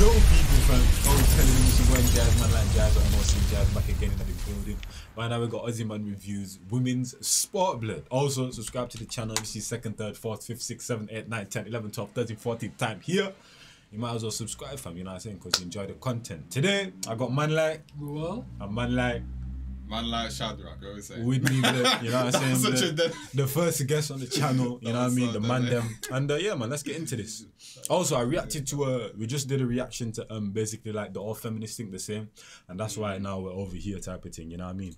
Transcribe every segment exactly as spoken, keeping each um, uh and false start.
Yo people, folks, I was telling you some way jazz, man like jazz, I'm mostly jazz back again in the building. Right now we've got Ozzy Man Reviews, Women's Sport Blood. Also, subscribe to the channel. This is second, third, fourth, fifth, sixth, seventh, eighth, ninth, tenth, eleventh, twelfth, thirteenth, fourteenth time here. You might as well subscribe, fam, you know what I'm saying, because you enjoy the content. Today, I got Man Like Ruel and Man Like... Man like Shadrach, I always say. With me, the, you know what I'm saying? The, dead... the first guest on the channel, you know what I mean? So the man them. And uh, yeah, man, let's get into this. Also, I reacted to, uh, we just did a reaction to um basically like the all feminists think the same. And that's why now we're over here type of thing, you know what I mean?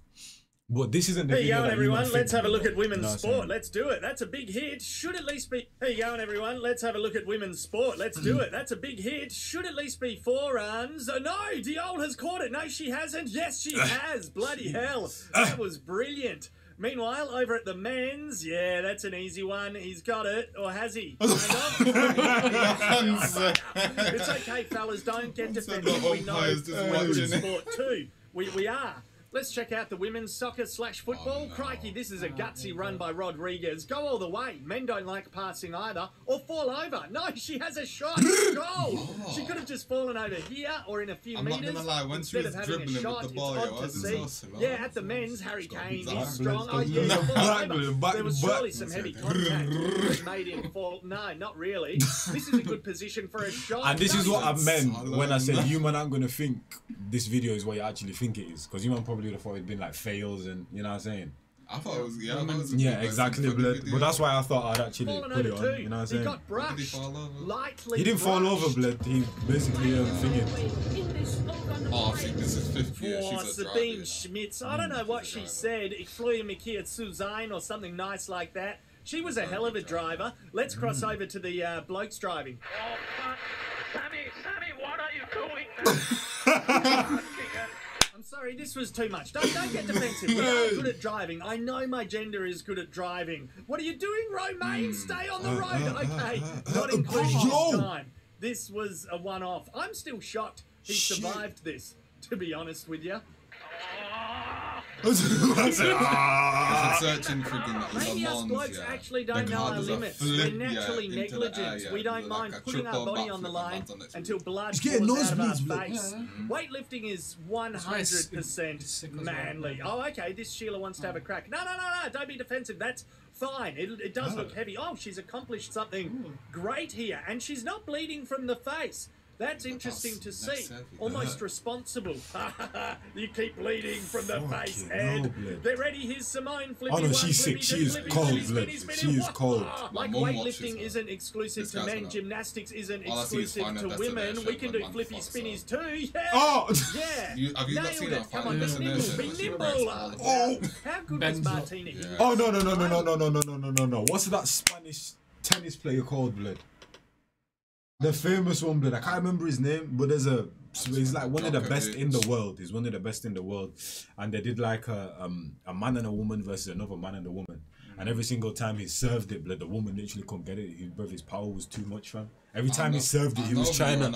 But this isn't the Hey, yo, everyone, let's have a look at women's sport. Let's do it. That's a big hit. Should at least be... Hey, yo, everyone, let's have a look at women's sport. Let's do it. That's a big hit. Should at least be forearms. Oh, no, Diol has caught it. No, she hasn't. Yes, she has. Bloody hell. That was brilliant. Meanwhile, over at the men's, yeah, that's an easy one. He's got it, or has he? It's okay, fellas. Don't get defensive. We know women's sport too. We, we are. Let's check out the women's soccer slash football. Oh, no. Crikey, this is a gutsy run by Rodriguez. Go all the way. Men don't like passing either, or fall over. No, she has a shot. Goal. Oh. She could have just fallen over here or in a few I'm meters. I'm not going to lie, when she was dribbling shot, with the ball, it wasn't so slow. Yeah, at the men's, Harry Kane is strong. Oh, yeah, no, fall over. But, there was surely but, some heavy contact made him fall. No, not really. This is a good position for a shot. And this no, is what I meant I when I said, that. You man, I'm going to think this video is what you actually think it is. Because you man probably would have thought it'd been like fails and you know what I'm saying. I thought it was yeah, I mean, it was yeah exactly, blood. But that's why I thought I'd actually put it on. You know what I'm saying? He got brushed. Did he fall over? Lightly he didn't brushed. Fall over, blood. He basically um, thinking. Oh, I think this is fifth year. She's a Sabine Schmitz. I don't know what she said. Ich flehe mich hier zu sein or something nice like that. She was a hell of a driver. Let's cross over to the uh, blokes driving. Oh, fuck. Sammy, Sammy, what are you doing? That? Sorry, this was too much. Don't, don't get defensive. We are good at driving. I know my gender is good at driving. What are you doing, Romaine? Stay on the road. Okay, not including this time. This was a one-off. I'm still shocked he Shit. survived this, to be honest with you. Searching maybe us blokes yeah. actually don't know our limits. Flip, we're naturally yeah, negligent. Yeah, we don't mind like putting our body on the line until blood pours out of our face. Yeah. Weightlifting is one hundred percent manly. Oh, okay, this Sheila wants to have a crack. No, no, no, no, don't be defensive. That's fine. It, it does no. look heavy. Oh, she's accomplished something Ooh. great here. And she's not bleeding from the face. That's interesting to see. Almost responsible. You keep bleeding from the face, Ed. They're ready. Here's Simone. Oh no, she's sick. She is cold, blood. She is cold. Like weightlifting isn't exclusive to men, gymnastics isn't exclusive to women. We can do flippy spinnies too. Yeah. Oh. Yeah. Nailed it. Come on, be nimble. Be nimble. Oh. How good was Martina? Oh no no no no no no no no no no no. What's that Spanish tennis player called, blood? The famous one, blood. I can't remember his name, but there's a. He's like one of the best in the world. He's one of the best in the world, and they did like a um a man and a woman versus another man and a woman, and every single time he served it, blood, the woman literally couldn't get it. His brother's power was too much, fam. Every time he served it, he was trying to.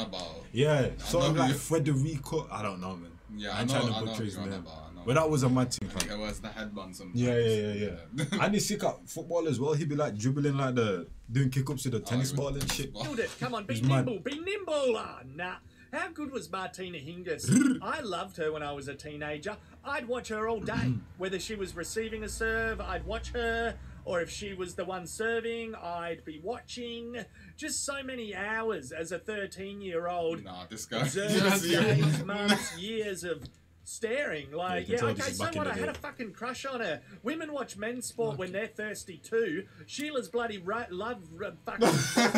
Yeah, sort of like Federico. I don't know, man. Yeah, I'm trying to butcher his name. But that was a mad thing. It was the headband sometimes. Yeah, yeah, yeah, yeah. And he's sick at football as well. He'd be like dribbling like the, doing kick-ups with the tennis ball and shit. Build it. Come on, be nimble, be nimble. Ah, nah. How good was Martina Hingis? I loved her when I was a teenager. I'd watch her all day. Whether she was receiving a serve, I'd watch her. Or if she was the one serving, I'd be watching. Just so many hours as a thirteen-year-old. Nah, this guy. Days, months, years of... staring like yeah, yeah okay so what I had a fucking crush on her. Women watch men's sport okay. when they're thirsty too. Sheila's bloody right love fucking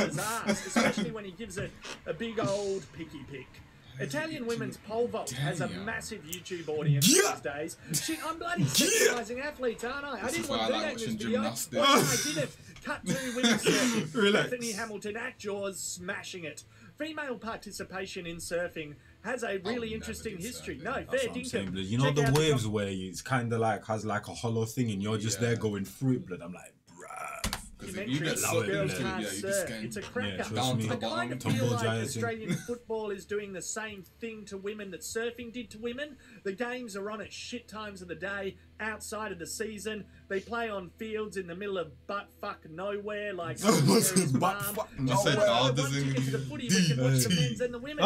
his ass, especially when he gives her a, a big old picky pick. Italian women's pole vault Damn. has a massive YouTube audience yeah. these days. She, I'm bloody sexualizing yeah. athletes, aren't I? This I didn't want to do like that in this gymnastics. video. Why did I did it? Cut two women's circuits. Bethany Hamilton at Jaws smashing it. Female participation in surfing has a really interesting history. No, fair dinkum. You know the waves where it's kind of like has like a hollow thing and you're just there going through it, blood. I'm like, bruh. Because if you get sucked into it, yeah, you just get it's a cracker. Yeah, down to the bottom. I kind of feel like Australian football is doing the same thing to women that surfing did to women. The games are on at shit times of the day, outside of the season. They play on fields in the middle of butt fuck nowhere, like butt fuck nowhere. Once you get to the footy, we can watch the men's and the women.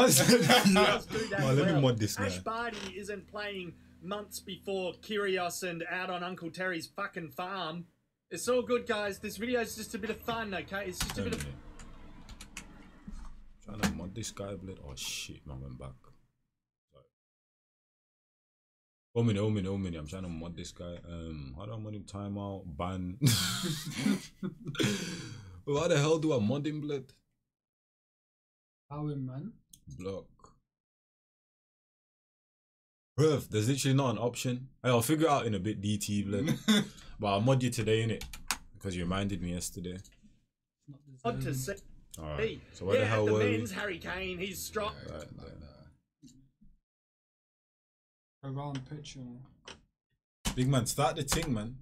Let me mod this now. Ash Barty isn't playing months before Kyrgios and out on Uncle Terry's fucking farm. It's all good, guys. This video is just a bit of fun, okay? It's just a bit of... Trying to mod this guy, blood. Oh, shit, man, I went back. Sorry. One minute, one minute, one minute. I'm trying to mod this guy. Um, how do I mod him? Timeout, ban. Why the hell do I mod him, blood? How him, man? Block. Bruv, there's literally not an option. Hey, I'll figure it out in a bit, D T, blood. But I'll mod you today, innit? Because you reminded me yesterday. Not to say. Alright, so where yeah, the hell the were men's we? Harry Kane, he's strong. Yeah, right, like that. Around picture. Big man, start the ting, man.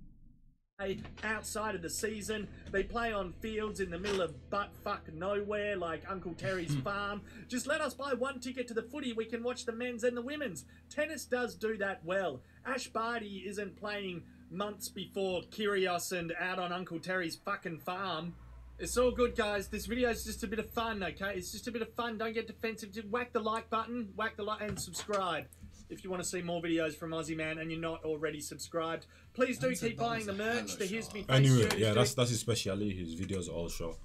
Outside of the season, they play on fields in the middle of butt fuck nowhere, like Uncle Terry's farm. Just let us buy one ticket to the footy, we can watch the men's and the women's. Tennis does do that well. Ash Barty isn't playing months before Kyrgios and out on Uncle Terry's fucking farm. It's all good, guys. This video is just a bit of fun, okay? It's just a bit of fun. Don't get defensive. Just whack the like button, whack the like, and subscribe. If you want to see more videos from Ozzy Man and you're not already subscribed, please do keep buying the merch. The Here's Me Face anyway, yeah, that's that's his specialty. His videos are all short.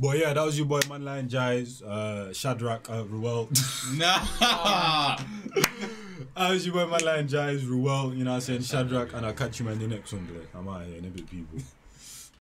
But yeah, that was your boy Man Like Njies, uh, Shadrach, uh, Ruel. Nah. That was your boy Man Like Njies, Ruel. You know what I'm saying, Shadrach, and I'll catch you man in the next one, Blake. I'm out here in a bit, people.